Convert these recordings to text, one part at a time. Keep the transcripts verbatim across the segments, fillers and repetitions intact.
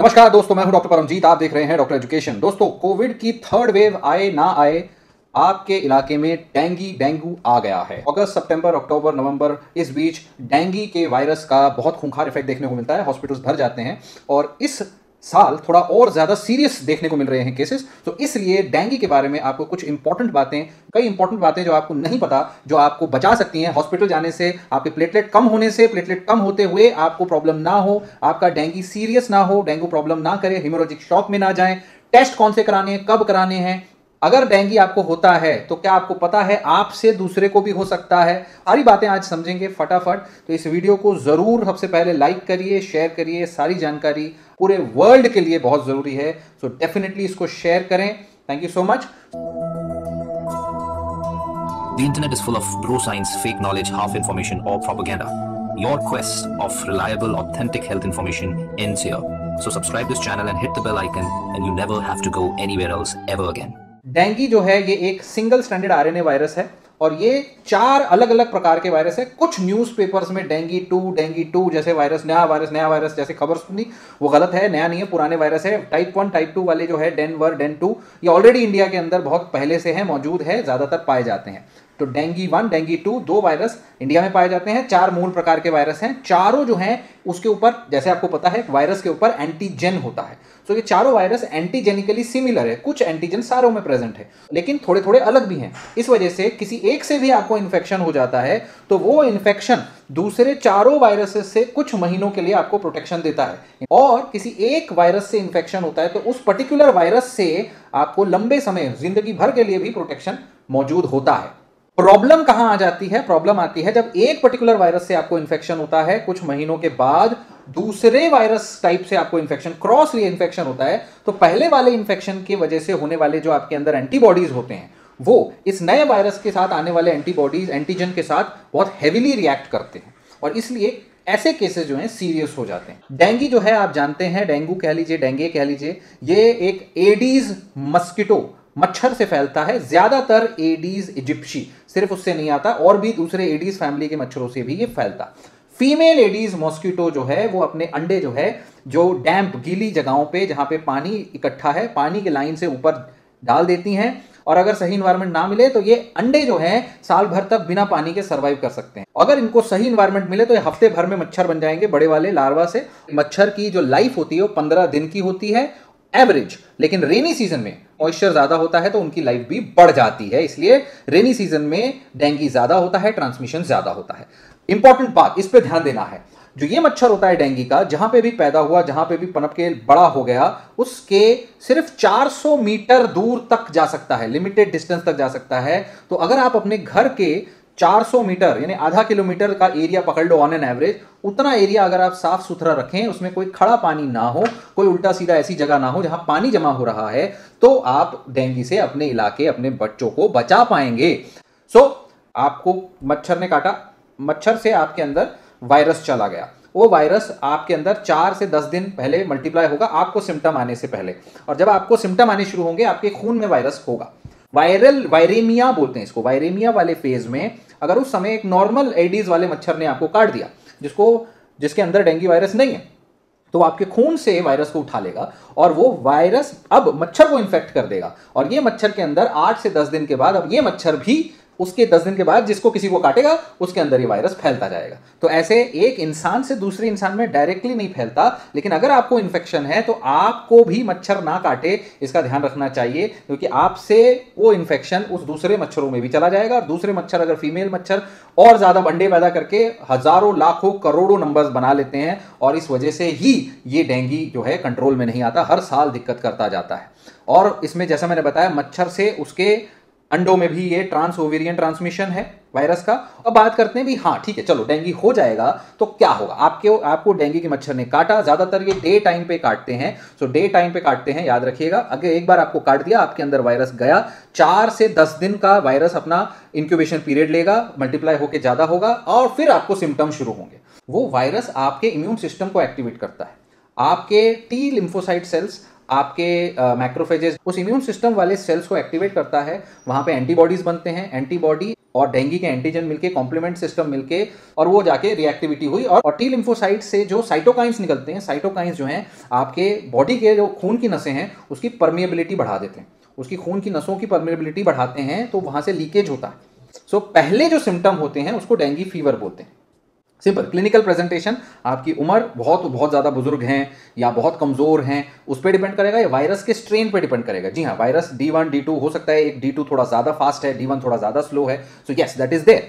नमस्कार दोस्तों, मैं हूं डॉक्टर परमजीत। आप देख रहे हैं डॉक्टर एजुकेशन। दोस्तों, कोविड की थर्ड वेव आए ना आए, आपके इलाके में डेंगी डेंगू आ गया है। अगस्त, सितंबर, अक्टूबर, नवंबर, इस बीच डेंगी के वायरस का बहुत खूंखार इफेक्ट देखने को मिलता है। हॉस्पिटल्स भर जाते हैं और इस साल थोड़ा और ज़्यादा सीरियस देखने को मिल रहे हैं केसेस। तो इसलिए डेंगू के बारे में आपको कुछ इंपॉर्टेंट बातें, कई इंपॉर्टेंट बातें जो आपको नहीं पता, जो आपको बचा सकती हैं हॉस्पिटल जाने से, आपके प्लेटलेट कम होने से, प्लेटलेट कम होते हुए आपको प्रॉब्लम ना हो, आपका डेंगू सीरियस ना हो, डेंगू प्रॉब्लम ना करे, हेमोरेजिक शॉक में ना जाए। टेस्ट कौन से कराने हैं, कब कराने हैं। अगर डेंगू आपको होता है तो क्या आपको पता है आपसे दूसरे को भी हो सकता है? सारी बातें आज समझेंगे फटाफट। तो इस वीडियो को ज़रूर सबसे पहले लाइक करिए, शेयर करिए। सारी जानकारी पूरे वर्ल्ड के लिए बहुत ज़रूरी है, सो डेफिनेटली इसको शेयर करें। Thank you so much. The internet is full of bro science, fake knowledge, half information or propaganda. Your quest of reliable, authentic health information ends here. So subscribe this channel and hit the bell icon and you never have to go anywhere else ever again. Dengue जो है ये एक single stranded RNA virus है और ये चार अलग अलग प्रकार के वायरस है। कुछ न्यूज़पेपर्स में डेंगू टू डेंगू टू जैसे वायरस, नया वायरस नया वायरस जैसे खबर सुनी, वो गलत है। नया नहीं है, पुराने वायरस है। टाइप वन टाइप टू वाले जो है डेनवर डेन टू, ये ऑलरेडी इंडिया के अंदर बहुत पहले से है, मौजूद है, ज़्यादातर पाए जाते हैं। तो डेंगू वन, डेंगू टू, दो वायरस इंडिया में पाए जाते हैं। चार मूल प्रकार के वायरस हैं। चारों जो हैं उसके ऊपर, जैसे आपको पता है, वायरस के ऊपर एंटीजन होता है। तो ये चारों वायरस एंटीजेनिकली सिमिलर है। कुछ एंटीजन सारों में प्रेजेंट है लेकिन थोड़े थोड़े अलग भी हैं। इस वजह से किसी एक से भी आपको इन्फेक्शन हो जाता है तो वो इन्फेक्शन दूसरे चारों वायरस से कुछ महीनों के लिए आपको प्रोटेक्शन देता है, और किसी एक वायरस से इन्फेक्शन होता है तो उस पर्टिकुलर वायरस से आपको लंबे समय, जिंदगी भर के लिए भी प्रोटेक्शन मौजूद होता है। प्रॉब्लम कहाँ आ जाती है? प्रॉब्लम आती है जब एक पर्टिकुलर वायरस से आपको इन्फेक्शन होता है, कुछ महीनों के बाद दूसरे वायरस टाइप से आपको इन्फेक्शन, क्रॉस री इन्फेक्शन होता है, तो पहले वाले इन्फेक्शन की वजह से होने वाले जो आपके अंदर एंटीबॉडीज होते हैं वो इस नए वायरस के साथ आने वाले एंटीबॉडीज, एंटीजन के साथ बहुत हैवीली रिएक्ट करते हैं और इसलिए ऐसे केसेस जो हैं सीरियस हो जाते हैं। डेंगू जो है आप जानते हैं, डेंगू कह लीजिए, डेंगू कह लीजिए, ये एक एडीज मस्किटो मच्छर से फैलता है। ज्यादातर एडीज इजिप्शी, सिर्फ उससे नहीं आता, और भी दूसरे एडीज फैमिली के मच्छरों से भी ये फैलता। फीमेल एडीज मॉस्किटो जो है वो अपने अंडे जो है, जो डैम्प गीली जगहों पे जहाँ पे पानी इकट्ठा है, पानी के लाइन से ऊपर डाल देती हैं, और अगर सही इन्वायरमेंट ना मिले तो ये अंडे जो हैं साल भर तक बिना पानी के सर्वाइव कर सकते हैं। अगर इनको सही इन्वायरमेंट मिले तो ये हफ्ते भर में मच्छर बन जाएंगे, बड़े वाले लार्वा से। मच्छर की जो लाइफ होती है वो पंद्रह दिन की होती है एवरेज, लेकिन रेनी सीजन में मॉइस्चर ज़्यादा होता है तो उनकी लाइफ भी बढ़ जाती है, इसलिए रेनी सीजन में डेंगू ज़्यादा होता है, ट्रांसमिशन ज़्यादा होता है। इंपॉर्टेंट बात, इस पे ध्यान देना है। जो ये मच्छर होता है डेंगू का, जहाँ पे भी पैदा हुआ, जहाँ पे भी पनप के बड़ा हो गया, उसके सिर्फ चार सौ मीटर दूर तक जा सकता है, लिमिटेड डिस्टेंस तक जा सकता है। तो अगर आप अपने घर के चार सौ मीटर यानी आधा किलोमीटर का एरिया पकड़ लो ऑन एन एवरेज, उतना एरिया अगर आप साफ सुथरा रखें, उसमें कोई खड़ा पानी ना हो, कोई उल्टा सीधा ऐसी जगह ना हो जहां पानी जमा हो रहा है, तो आप डेंगू से अपने इलाके, अपने बच्चों को बचा पाएंगे। सो आपको मच्छर ने काटा, मच्छर से आपके अंदर वायरस चला गया, वो वायरस आपके अंदर चार से दस दिन पहले मल्टीप्लाई होगा आपको सिम्टम आने से पहले, और जब आपको सिम्टम आने शुरू होंगे आपके खून में वायरस होगा। वायरल वायरेमिया बोलते हैं इसको। वायरेमिया वाले फेज में अगर उस समय एक नॉर्मल एडीज वाले मच्छर ने आपको काट दिया, जिसको जिसके अंदर डेंगू वायरस नहीं है, तो आपके खून से वायरस को उठा लेगा और वो वायरस अब मच्छर को इन्फेक्ट कर देगा, और ये मच्छर के अंदर आठ से दस दिन के बाद, अब ये मच्छर भी उसके दस दिन के बाद जिसको किसी को काटेगा उसके अंदर ये वायरस फैलता जाएगा। तो ऐसे एक इंसान से दूसरे इंसान में डायरेक्टली नहीं फैलता, लेकिन अगर आपको इन्फेक्शन है तो आपको भी मच्छर ना काटे, इसका ध्यान रखना चाहिए, क्योंकि आपसे वो इन्फेक्शन उस दूसरे मच्छरों में भी चला जाएगा, और दूसरे मच्छर, अगर फीमेल मच्छर और ज़्यादा अंडे पैदा करके हज़ारों, लाखों, करोड़ों नंबर्स बना लेते हैं, और इस वजह से ही ये डेंगू जो है कंट्रोल में नहीं आता, हर साल दिक्कत करता जाता है। और इसमें जैसा मैंने बताया, मच्छर से उसके अंडों में भी ये ट्रांस ओवेरियन ट्रांसमिशन है वायरस का। अब बात करते हैं भी, हाँ ठीक है चलो डेंगू हो जाएगा तो क्या होगा? आपके आपको डेंगू के मच्छर ने काटा, ज़्यादातर ये डे टाइम पे काटते हैं, सो डे टाइम पे काटते हैं, याद रखिएगा। अगर एक बार आपको काट दिया, आपके अंदर वायरस गया, चार से दस दिन का वायरस अपना इंक्यूबेशन पीरियड लेगा, मल्टीप्लाई होकर ज़्यादा होगा, और फिर आपको सिम्टम शुरू होंगे। वो वायरस आपके इम्यून सिस्टम को एक्टिवेट करता है, आपके टी लिम्फोसाइट सेल्स आपके मैक्रोफेजेस uh, उस इम्यून सिस्टम वाले सेल्स को एक्टिवेट करता है, वहाँ पे एंटीबॉडीज बनते हैं, एंटीबॉडी और डेंगू के एंटीजन मिलके कॉम्प्लीमेंट सिस्टम मिलके और वो जाके रिएक्टिविटी हुई और, और टी लिम्फोसाइट से जो साइटोकाइंस निकलते हैं, साइटोकाइंस जो हैं आपके बॉडी के जो खून की नसें हैं उसकी परमिएबिलिटी बढ़ा देते हैं, उसकी खून की नसों की परमिएबिलिटी बढ़ाते हैं तो वहाँ से लीकेज होता है। सो so, पहले जो सिम्टम होते हैं उसको डेंगू फीवर बोलते हैं। सिंपल क्लिनिकल प्रेजेंटेशन, आपकी उम्र बहुत बहुत ज़्यादा बुजुर्ग हैं या बहुत कमज़ोर हैं उस पर डिपेंड करेगा या वायरस के स्ट्रेन पे डिपेंड करेगा। जी हाँ, virus D one D two हो सकता है, एक डी टू थोड़ा ज़्यादा फास्ट है, डी वन थोड़ा ज़्यादा स्लो है। So yes that is there.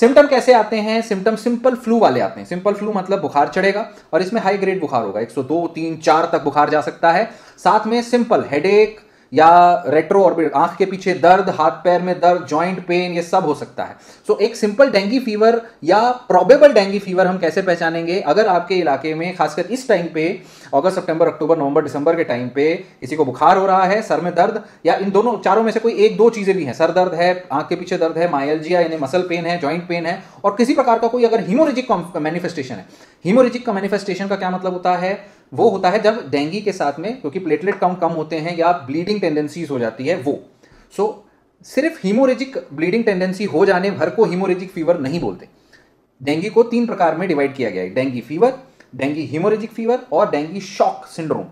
Symptom कैसे आते हैं? सिम्टम सिंपल फ्लू वाले आते हैं। सिंपल फ्लू मतलब बुखार चढ़ेगा और इसमें हाई ग्रेड बुखार होगा, एक सौ दो तीन चार तक बुखार जा सकता है। साथ में सिंपल हेडेक या रेट्रो ऑर्बिट, आंख के पीछे दर्द, हाथ पैर में दर्द, जॉइंट पेन, ये सब हो सकता है। सो so, एक सिंपल डेंगू फीवर या प्रोबेबल डेंगू फीवर हम कैसे पहचानेंगे? अगर आपके इलाके में खासकर इस टाइम पे अगस्त सितंबर अक्टूबर नवंबर दिसंबर के टाइम पे किसी को बुखार हो रहा है, सर में दर्द या इन दोनों चारों में से कोई एक दो चीज़ें भी हैं, सर दर्द है, आंख के पीछे दर्द है, मायल्जिया यानी मसल पेन है, जॉइंट पेन है और किसी प्रकार का कोई अगर हीमोरेजिक मैनिफेस्टेशन है। हीमोरेजिक का मैनिफेस्टेशन का क्या मतलब होता है? वो होता है जब डेंगू के साथ में क्योंकि प्लेटलेट कम कम होते हैं या ब्लीडिंग टेंडेंसीज हो जाती है वो। सो so, सिर्फ हीमोरेजिक ब्लीडिंग टेंडेंसी हो जाने भर को हीमोरेजिक फीवर नहीं बोलते। डेंगू को तीन प्रकार में डिवाइड किया गया है, dengue fever, dengue haemorrhagic fever और डेंगू शॉक सिंड्रोम।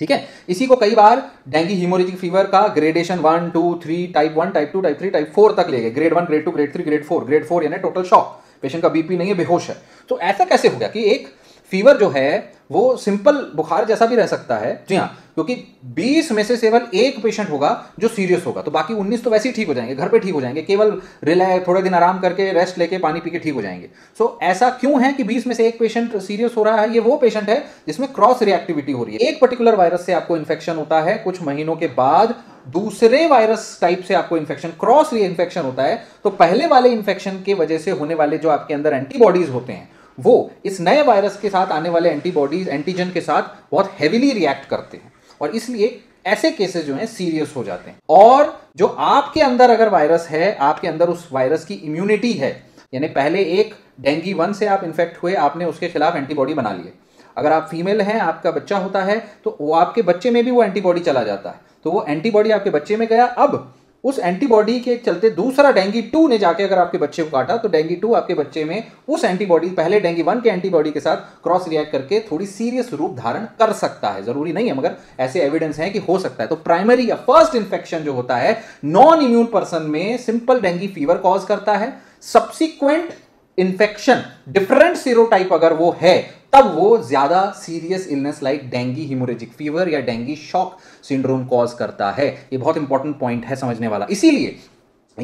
ठीक है, इसी को कई बार डेंगू हीमोरेजिक फीवर का gradation one two three type one type two type three type four तक ले गए, grade one grade two grade three grade four. Grade four यानी टोटल शॉक, पेशेंट का बीपी नहीं है, बेहोश है। तो ऐसा कैसे हो गया कि एक फीवर जो है वो सिंपल बुखार जैसा भी रह सकता है? जी हाँ, क्योंकि बीस में से केवल एक पेशेंट होगा जो सीरियस होगा, तो बाकी उन्नीस तो वैसे ही ठीक हो जाएंगे, घर पे ठीक हो जाएंगे, केवल रिलैक्स थोड़े दिन आराम करके रेस्ट लेके पानी पी के ठीक हो जाएंगे। सो so, ऐसा क्यों है कि बीस में से एक पेशेंट सीरियस हो रहा है? ये वो पेशेंट है जिसमें क्रॉस रिएक्टिविटी हो रही है, एक पर्टिकुलर वायरस से आपको इन्फेक्शन होता है, कुछ महीनों के बाद दूसरे वायरस टाइप से आपको इन्फेक्शन, क्रॉस री इन्फेक्शन होता है। तो पहले वाले इन्फेक्शन की वजह से होने वाले जो आपके अंदर एंटीबॉडीज होते हैं वो इस नए वायरस के साथ आने वाले एंटीबॉडीज एंटीजन के साथ बहुत हेविली रिएक्ट करते हैं और इसलिए ऐसे केसेस जो हैं सीरियस हो जाते हैं। और जो आपके अंदर अगर वायरस है, आपके अंदर उस वायरस की इम्यूनिटी है, यानी पहले एक डेंगू वन से आप इन्फेक्ट हुए, आपने उसके खिलाफ एंटीबॉडी बना लिए। अगर आप फीमेल हैं, आपका बच्चा होता है तो वो आपके बच्चे में भी वो एंटीबॉडी चला जाता है, तो वो एंटीबॉडी आपके बच्चे में गया। अब उस एंटीबॉडी के चलते दूसरा डेंगू टू ने जाके अगर आपके बच्चे को काटा तो डेंगू टू आपके बच्चे में उस एंटीबॉडी, पहले डेंगू वन के एंटीबॉडी के साथ क्रॉस रिएक्ट करके थोड़ी सीरियस रूप धारण कर सकता है। जरूरी नहीं है मगर ऐसे एविडेंस हैं कि हो सकता है। तो प्राइमरी या फर्स्ट इन्फेक्शन जो होता है नॉन इम्यून पर्सन में सिंपल डेंगू फीवर कॉज करता है। सब्सिक्वेंट इन्फेक्शन डिफरेंट सीरोटाइप अगर वो है तब वो ज्यादा serious illness like dengue haemorrhagic fever या डेंगू शॉक सिंड्रोम कॉज करता है। ये बहुत इंपॉर्टेंट पॉइंट है समझने वाला। इसीलिए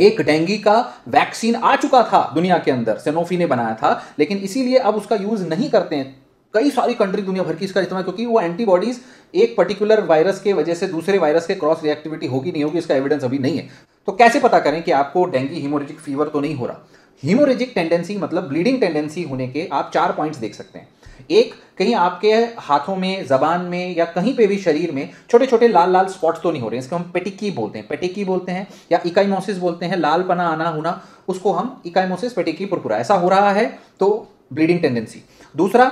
एक डेंगू का वैक्सीन आ चुका था दुनिया के अंदर, सेनोफी ने बनाया था, लेकिन इसीलिए अब उसका यूज नहीं करते हैं कई सारी कंट्री दुनिया भर की इसका इस्तेमाल, क्योंकि वो एंटीबॉडीज एक पर्टिकुलर वायरस के वजह से दूसरे वायरस के क्रॉस रिएक्टिविटी होगी नहीं होगी इसका एविडेंस अभी नहीं है। तो कैसे पता करें कि आपको डेंगू हीमोरेजिक फीवर तो नहीं हो रहा? हीमोरेजिक टेंडेंसी मतलब ब्लीडिंग टेंडेंसी होने के आप चार पॉइंट्स देख सकते हैं। एक, कहीं आपके हाथों में, जबान में या कहीं पे भी शरीर में छोटे छोटे लाल लाल स्पॉट्स तो नहीं हो रहे हैं, इसको हम पेटिकी बोलते हैं, पेटिकी बोलते हैं या इकाइमोसिस बोलते हैं, लाल पना आना होना, उसको हम इकाइमोसिस पेटिकी पुरपुरा, ऐसा हो रहा है तो ब्लीडिंग टेंडेंसी। दूसरा,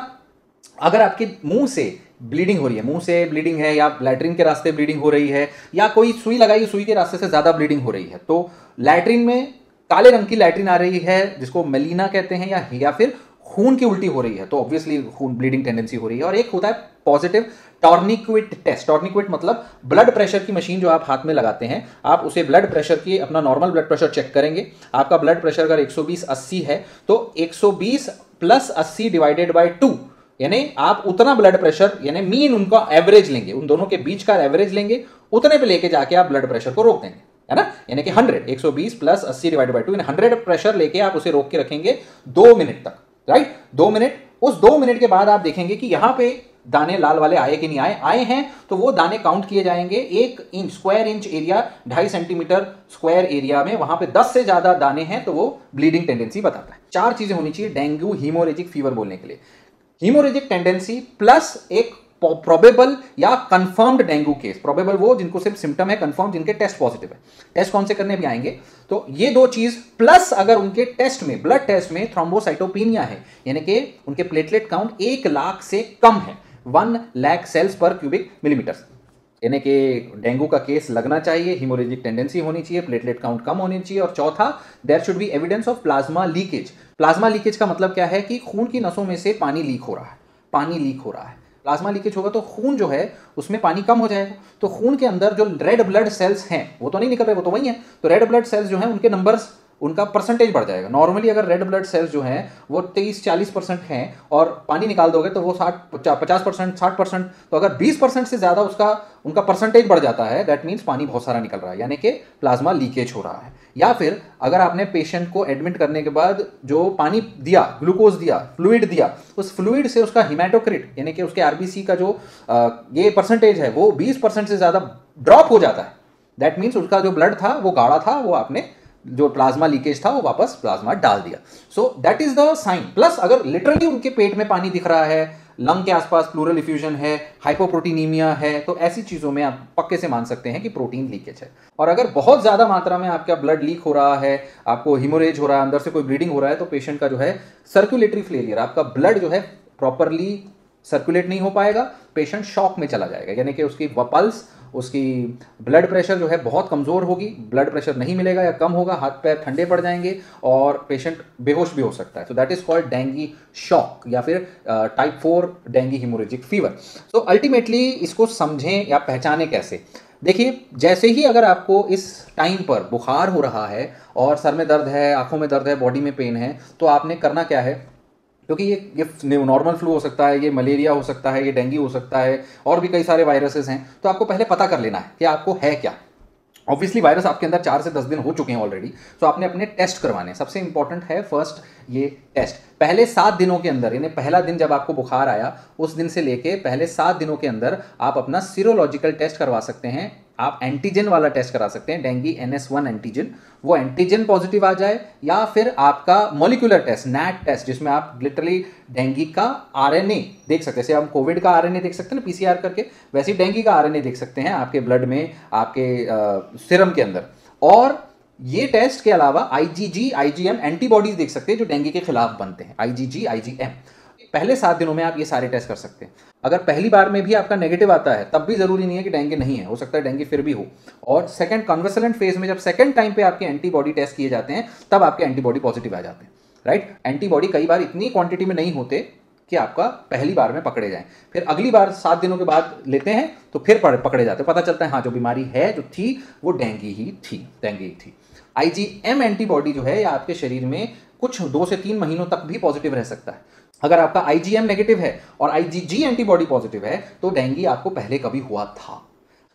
अगर आपके मुंह से ब्लीडिंग हो रही है, मुंह से ब्लीडिंग है या लैट्रिन के रास्ते ब्लीडिंग हो रही है या कोई सुई लगाई सुई के रास्ते से ज़्यादा ब्लीडिंग हो रही है, तो लैट्रिन में काले रंग की लैट्रिन आ रही है जिसको मेलिना कहते हैं या या फिर खून की उल्टी हो रही है तो ऑब्वियसली खून ब्लीडिंग टेंडेंसी हो रही है। और एक होता है पॉजिटिव टॉर्निक्विट टेस्ट। टॉर्निक्विट मतलब ब्लड प्रेशर की मशीन जो आप हाथ में लगाते हैं, आप उसे ब्लड प्रेशर की, अपना नॉर्मल ब्लड प्रेशर चेक करेंगे, आपका ब्लड प्रेशर अगर एक सौ बीस अस्सी है तो एक सौ बीस प्लस अस्सी डिवाइडेड बाय टू यानी आप उतना ब्लड प्रेशर यानी मीन उनका एवरेज लेंगे, उन दोनों के बीच का एवरेज लेंगे, उतने पर लेके जाके आप ब्लड प्रेशर को रोक देंगे, है ना, यानी कि हंड्रेड, एक सौ बीस प्लस अस्सी divide by two, hundred pressure लेके आप उसे रोक के रखेंगे दो मिनट तक, राइट, दो मिनट। उस दो मिनट के बाद आप देखेंगे कि यहाँ पे दाने लाल वाले आए कि नहीं आए, आए हैं तो वो दाने काउंट किए जाएंगे। एक इंच स्क्वायर इंच एरिया, ढाई सेंटीमीटर स्क्वायर एरिया में वहां पे दस से ज्यादा दाने हैं तो वो ब्लीडिंग टेंडेंसी बताता है। चार चीजें होनी चाहिए डेंगू हीमोरेजिक फीवर बोलने के लिए, हीमोरेजिक टेंडेंसी प्लस एक प्रोबेबल या कंफर्म्ड डेंगू केस। प्रोबेबल वो जिनको सिर्फ सिम्टम है, कंफर्म जिनके टेस्ट पॉजिटिव है, टेस्ट कौन से करने भी आएंगे, तो ये दो चीज प्लस अगर उनके टेस्ट में, ब्लड टेस्ट में थ्रोम्बोसाइटोपिनिया है यानी कि उनके प्लेटलेट काउंट एक लाख से कम है, one lakh cells per cubic millimetre, यानी कि डेंगू का केस लगना चाहिए, हीमोरेजिक टेंडेंसी होनी चाहिए, प्लेटलेट काउंट कम होनी चाहिए, और चौथा there should be evidence of plasma leakage. Plasma leakage का मतलब क्या है कि खून की नसों में से पानी लीक हो रहा है, पानी लीक हो रहा है। प्लाज्मा लीकेज होगा तो खून जो है उसमें पानी कम हो जाएगा, तो खून के अंदर जो रेड ब्लड सेल्स हैं वो तो नहीं निकल रहे, वो तो वही हैं, तो रेड ब्लड सेल्स जो हैं उनके नंबर्स, उनका परसेंटेज बढ़ जाएगा। नॉर्मली अगर रेड ब्लड सेल्स जो हैं वो तेईस चालीस परसेंट हैं और पानी निकाल दोगे तो वो साठ पचास परसेंट साठ परसेंट, तो अगर बीस परसेंट से ज़्यादा उसका उनका परसेंटेज बढ़ जाता है, दैट मीन्स पानी बहुत सारा निकल रहा है, यानी कि प्लाज्मा लीकेज हो रहा है। या फिर अगर आपने पेशेंट को एडमिट करने के बाद जो पानी दिया, ग्लूकोज दिया, फ्लूइड दिया, उस फ्लूइड से उसका हीमेटोक्रिट यानी कि उसके आरबीसी का जो आ, ये परसेंटेज है वो बीस परसेंट से ज़्यादा ड्रॉप हो जाता है, दैट मीन्स उसका जो ब्लड था वो गाढ़ा था, वो आपने जो प्लाज्मा लीकेज था वो वापस प्लाज्मा डाल दिया। So that is the sign. Plus अगर लिटरली उनके पेट में पानी दिख रहा है, लंग के आसपास प्लूरल इफ्यूजन है, हाइपोप्रोटीनीमिया है, तो ऐसी चीज़ों में आप पक्के से मान सकते हैं कि प्रोटीन लीकेज है। और अगर बहुत ज़्यादा मात्रा में आपका ब्लड लीक हो रहा है, आपको हिमोरेज हो रहा है, अंदर से कोई ब्लीडिंग हो रहा है, तो पेशेंट का जो है सर्कुलेटरी फेलियर, आपका ब्लड जो है प्रॉपरली सर्कुलेट नहीं हो पाएगा, पेशेंट शॉक में चला जाएगा, यानी कि उसकी पल्स, उसकी ब्लड प्रेशर जो है बहुत कमज़ोर होगी, ब्लड प्रेशर नहीं मिलेगा या कम होगा, हाथ पैर ठंडे पड़ जाएंगे और पेशेंट बेहोश भी हो सकता है। So that is called dengue shock या फिर type four dengue haemorrhagic fever. So ultimately इसको समझें या पहचाने कैसे? देखिए, जैसे ही अगर आपको इस टाइम पर बुखार हो रहा है और सर में दर्द है, आँखों में दर्द है, बॉडी में पेन है, तो आपने करना क्या है, क्योंकि ये ये नॉर्मल फ्लू हो सकता है, ये मलेरिया हो सकता है, ये डेंगू हो सकता है, और भी कई सारे वायरसेस हैं, तो आपको पहले पता कर लेना है कि आपको है क्या। ऑब्वियसली वायरस आपके अंदर चार से दस दिन हो चुके हैं ऑलरेडी, तो आपने अपने टेस्ट करवाने हैं। सबसे इंपॉर्टेंट है फर्स्ट ये टेस्ट। पहले सात दिनों के अंदर, यानी पहला दिन जब आपको बुखार आया उस दिन से लेके पहले सात दिनों के अंदर आप अपना सीरोलॉजिकल टेस्ट करवा सकते हैं। आप एंटीजन वाला टेस्ट करा सकते हैं, dengue N S one antigen, वो एंटीजन पॉजिटिव आ जाए, या फिर आपका मॉलिक्यूलर टेस्ट, नैट टेस्ट, जिसमें आप लिटरली डेंगी का आरएनए देख सकते हैं। जैसे हम कोविड का आरएनए देख सकते हैं ना, पीसीआर करके, वैसे ही डेंगी का आरएनए देख सकते हैं आपके ब्लड में, आपके सीरम के अंदर। और ये टेस्ट के अलावा आईजीजी, आईजीएम एंटीबॉडीज देख सकते हैं जो डेंगी के खिलाफ बनते हैं, आईजीजी, आईजीएम। पहले सात दिनों में आप ये सारे टेस्ट कर सकते हैं। अगर पहली बार में भी आपका नेगेटिव आता है तब भी ज़रूरी नहीं है कि डेंगू नहीं है, हो सकता है डेंगू फिर भी हो। और सेकंड कन्वेलेसेंट फेज में जब सेकंड टाइम पे आपके एंटीबॉडी टेस्ट किए जाते हैं तब आपके एंटीबॉडी पॉजिटिव आ जाते हैं, राइट। एंटीबॉडी कई बार इतनी क्वांटिटी में नहीं होते कि आपका पहली बार में पकड़े जाएं, फिर अगली बार सात दिनों के बाद लेते हैं तो फिर पकड़े जाते हैं, पता चलता है हाँ जो बीमारी है, जो थी वो डेंगू ही थी, डेंगू ही थी। आईजीएम एंटीबॉडी जो है या आपके शरीर में कुछ दो से तीन महीनों तक भी पॉजिटिव रह सकता है। अगर आपका आईजीएम नेगेटिव है और आईजीजी एंटीबॉडी पॉजिटिव है तो डेंगू आपको पहले कभी हुआ था।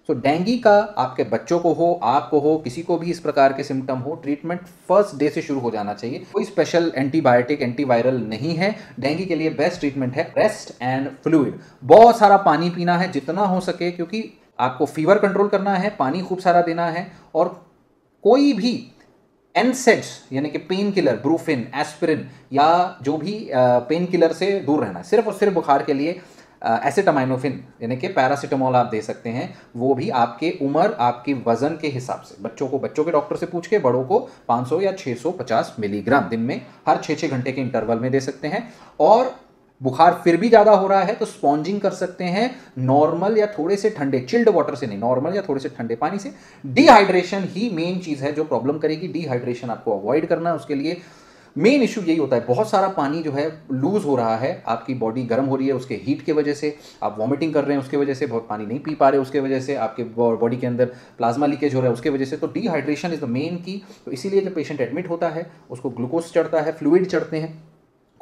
सो so, डेंगू का आपके बच्चों को हो, आपको हो, किसी को भी इस प्रकार के सिम्टम हो, ट्रीटमेंट फर्स्ट डे से शुरू हो जाना चाहिए। कोई स्पेशल एंटीबायोटिक, एंटीवायरल नहीं है। डेंगू के लिए बेस्ट ट्रीटमेंट है रेस्ट एंड फ्लूइड। बहुत सारा पानी पीना है जितना हो सके, क्योंकि आपको फीवर कंट्रोल करना है, पानी खूब सारा देना है। और कोई भी एनसेड्स यानी कि पेन किलर, ब्रूफिन, एस्पिरिन या जो भी पेन किलर से दूर रहना है। सिर्फ और सिर्फ बुखार के लिए एसिटामाइनोफिन यानी कि पैरासीटामोल आप दे सकते हैं, वो भी आपके उम्र, आपके वजन के हिसाब से। बच्चों को बच्चों के डॉक्टर से पूछ के, बड़ों को पाँच सौ या छः सौ पचास मिलीग्राम दिन में हर छः छः घंटे के इंटरवल में दे सकते हैं। और बुखार फिर भी ज़्यादा हो रहा है तो स्पॉन्जिंग कर सकते हैं नॉर्मल या थोड़े से ठंडे, चिल्ड वाटर से नहीं, नॉर्मल या थोड़े से ठंडे पानी से। डिहाइड्रेशन ही मेन चीज़ है जो प्रॉब्लम करेगी, डिहाइड्रेशन आपको अवॉइड करना है। उसके लिए मेन इशू यही होता है, बहुत सारा पानी जो है लूज़ हो रहा है, आपकी बॉडी गर्म हो रही है उसके हीट के वजह से, आप वॉमिटिंग कर रहे हैं उसके वजह से, बहुत पानी नहीं पी पा रहे उसके वजह से, आपके बॉडी के अंदर प्लाज्मा लीकेज हो रहा है उसके वजह से। तो डिहाइड्रेशन इज़ द मेन की। तो इसीलिए जब पेशेंट एडमिट होता है उसको ग्लूकोज चढ़ता है, फ्लूइड चढ़ते हैं,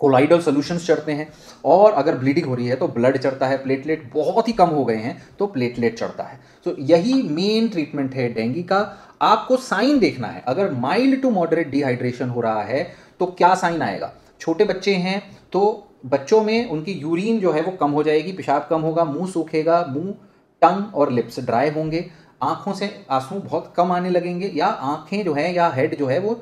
कोलाइडल सोल्यूशंस चढ़ते हैं, और अगर ब्लीडिंग हो रही है तो ब्लड चढ़ता है, प्लेटलेट बहुत ही कम हो गए हैं तो प्लेटलेट चढ़ता है। तो यही मेन ट्रीटमेंट है डेंगू का। आपको साइन देखना है, अगर माइल्ड टू मॉडरेट डिहाइड्रेशन हो रहा है तो क्या साइन आएगा। छोटे बच्चे हैं तो बच्चों में उनकी यूरिन जो है वो कम हो जाएगी, पेशाब कम होगा, मुँह सूखेगा, मुँह, टंग और लिप्स ड्राई होंगे, आँखों से आंसू बहुत कम आने लगेंगे, या आँखें जो है या हेड जो है वो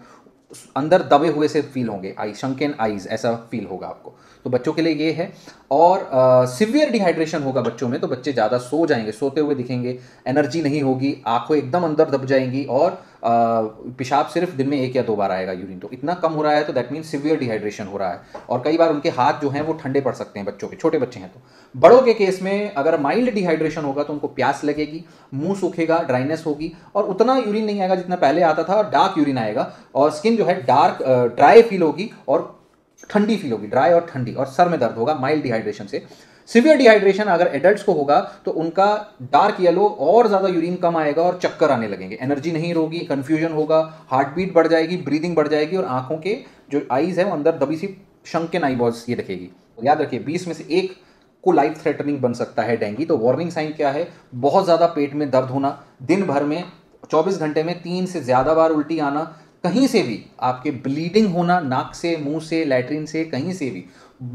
अंदर दबे हुए से फील होंगे, आई शंकेन आइज ऐसा फील होगा आपको। तो बच्चों के लिए ये है। और सिवियर डिहाइड्रेशन होगा बच्चों में तो बच्चे ज़्यादा सो जाएंगे, सोते हुए दिखेंगे, एनर्जी नहीं होगी, आंखों एकदम अंदर दब जाएंगी और पेशाब सिर्फ दिन में एक या दो बार आएगा यूरिन, तो इतना कम हो रहा है तो दैट मीन सीवियर डिहाइड्रेशन हो रहा है। और कई बार उनके हाथ जो हैं वो ठंडे पड़ सकते हैं बच्चों के, छोटे बच्चे हैं तो। बड़ों के केस में अगर माइल्ड डिहाइड्रेशन होगा तो उनको प्यास लगेगी, मुंह सूखेगा, ड्राइनेस होगी और उतना यूरिन नहीं आएगा जितना पहले आता था, और डार्क यूरिन आएगा और स्किन जो है डार्क ड्राई फील होगी और ठंडी फील होगी, ड्राई और ठंडी, और सर में दर्द होगा माइल्ड डिहाइड्रेशन से। सीवियर डिहाइड्रेशन अगर एडल्ट्स को होगा तो उनका डार्क येलो और ज़्यादा यूरिन कम आएगा और चक्कर आने लगेंगे, एनर्जी नहीं होगी, कन्फ्यूजन होगा, हार्ट बीट बढ़ जाएगी, ब्रीदिंग बढ़ जाएगी और आंखों के जो आईज है वो अंदर दबी सी शंकेन आईबॉल्स ये दिखेगी। तो याद रखिए बीस में से एक को लाइफ थ्रेटनिंग बन सकता है डेंगू। तो वार्निंग साइन क्या है? बहुत ज़्यादा पेट में दर्द होना, दिन भर में चौबीस घंटे में तीन से ज़्यादा बार उल्टी आना, कहीं से भी आपके ब्लीडिंग होना, नाक से, मुंह से, लैट्रिन से, कहीं से भी,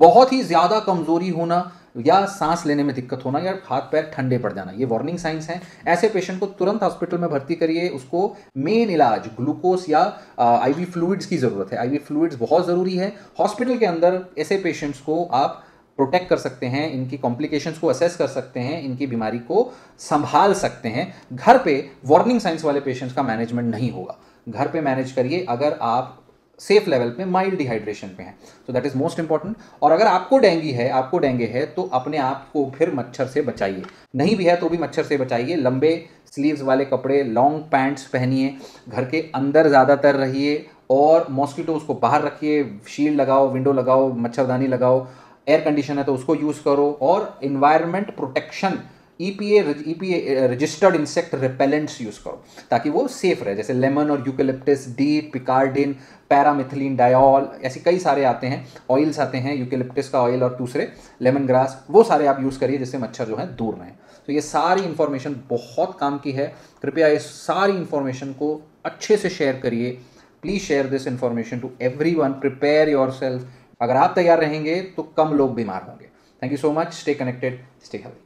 बहुत ही ज़्यादा कमज़ोरी होना या सांस लेने में दिक्कत होना या हाथ पैर ठंडे पड़ जाना, ये वार्निंग साइंस हैं। ऐसे पेशेंट को तुरंत हॉस्पिटल में भर्ती करिए, उसको मेन इलाज ग्लूकोस या आईवी फ्लूइड्स की ज़रूरत है। आईवी फ्लूइड्स बहुत ज़रूरी है। हॉस्पिटल के अंदर ऐसे पेशेंट्स को आप प्रोटेक्ट कर सकते हैं, इनकी कॉम्प्लिकेशंस को असेस कर सकते हैं, इनकी बीमारी को संभाल सकते हैं। घर पे वार्निंग साइंस वाले पेशेंट्स का मैनेजमेंट नहीं होगा, घर पे मैनेज करिए अगर आप सेफ लेवल पे माइल्ड डिहाइड्रेशन पे हैं, so that is most important. और अगर आपको डेंगू है, आपको डेंगू है तो अपने आप को फिर मच्छर से बचाइए, नहीं भी है तो भी मच्छर से बचाइए। लंबे स्लीव्स वाले कपड़े, लॉन्ग पैंट्स पहनिए, घर के अंदर ज़्यादातर रहिए और मॉस्किटोज को बाहर रखिए, शील्ड लगाओ, विंडो लगाओ, मच्छरदानी लगाओ, एयर कंडीशन है तो उसको यूज़ करो। और environment protection EPA EPA registered insect repellents use करो ताकि वो सेफ रहे, जैसे लेमन और eucalyptus D, picaridin, paramethylene diol, ऐसे कई सारे आते हैं, ऑयल्स आते हैं, यूकेलिप्टस का ऑयल और दूसरे लेमन ग्रास, वो सारे आप यूज़ करिए जिससे मच्छर जो है दूर रहें। तो ये सारी इन्फॉर्मेशन बहुत काम की है, कृपया इस सारी इन्फॉर्मेशन को अच्छे से शेयर करिए। Please share this information to everyone, prepare yourself. अगर आप तैयार रहेंगे तो कम लोग बीमार होंगे। Thank you so much, stay connected, stay healthy.